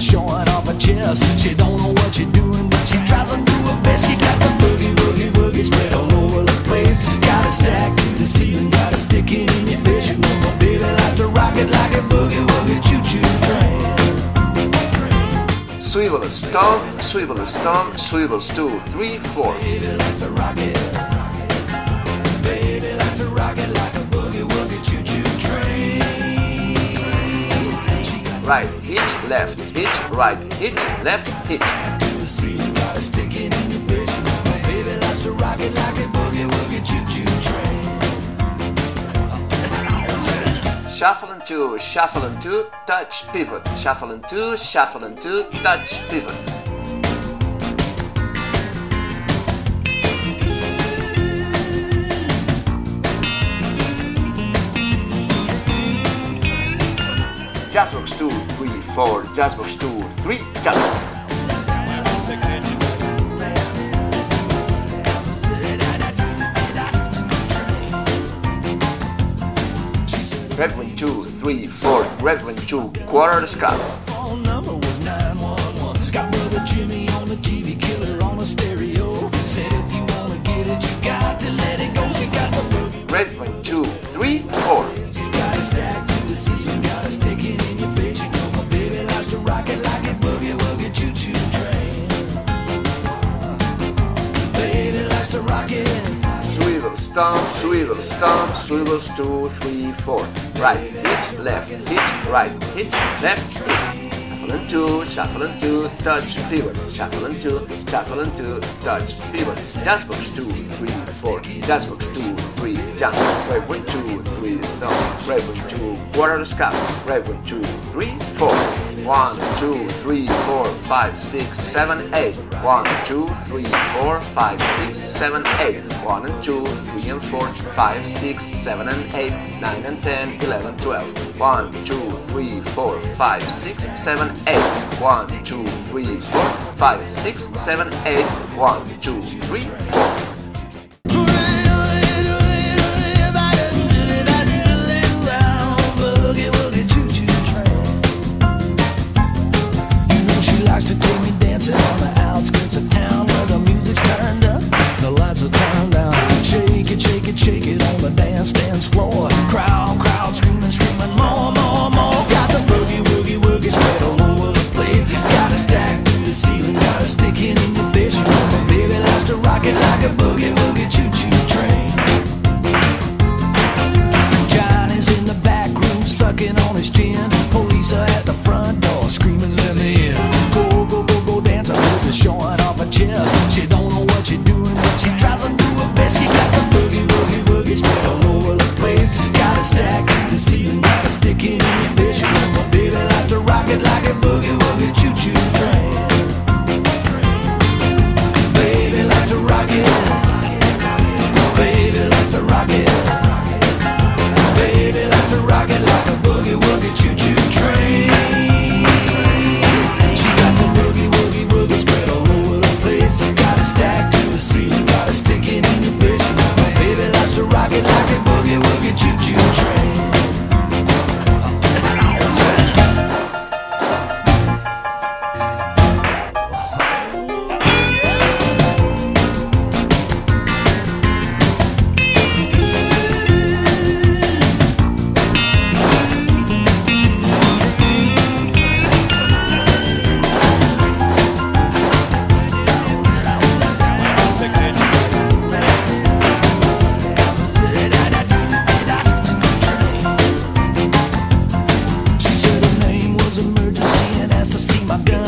the showing off her chest. She don't know what she's doing, but she tries to do her best. She got the boogie, woogie, woogie spread all over the place. Got it stacked to the ceiling, got it sticking in your face. You know my baby like to rock it like a boogie, woogie, choo-choo train. Swivel a stomp, swivel a stomp, swivel stool, 3, 4. Baby like to rock it, baby like to rock it like a boogie, woogie, choo-choo train. Right, hitch, left, hitch, right, hitch, left, hitch. Shuffle and two, shuffle and two, touch, pivot. Shuffle and two, touch, pivot. Jazzbox 2, 3, 4, Jazzbox 2, 3, jazz. Reverend 2, 3, 4, Reverend 2, quarter scarf. Phone number was 911. Got brother Jimmy on the TV, killer on the stereo. Said if you wanna get it, you got to let it go. She got the boogie. Reverend 2, 3, 4. You got to stack to the ceiling. Stomp, swivel, stomp, swivels 2, 3, 4. Right, hitch, left, hitch, right, hitch, left, hitch. Shuffle and two, touch, pivot. Shuffle and two, touch, pivot. Jazzbox 2, 3, 4. Jazzbox 2, 3, jump. Reverend 2, 3, stomp. Reverend 2, quarter scuff. Reverend 2, 3, 4. 1, 2, 3, 4, 5, 6, 7, 8. 1, 2, 3, 4, 5, 6, 7, 8. 1 and 2, 3 and 4, 5, 6, 7 and 8, 9 and 10, 11, 12. 1, 2, 3, 4, 5, 6, 7, 8. 1, 2, 3, 4, 5, 6, 7, 8. 1, 2, 3, 4.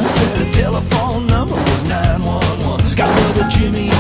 Said the telephone number was 911. Got brother Jimmy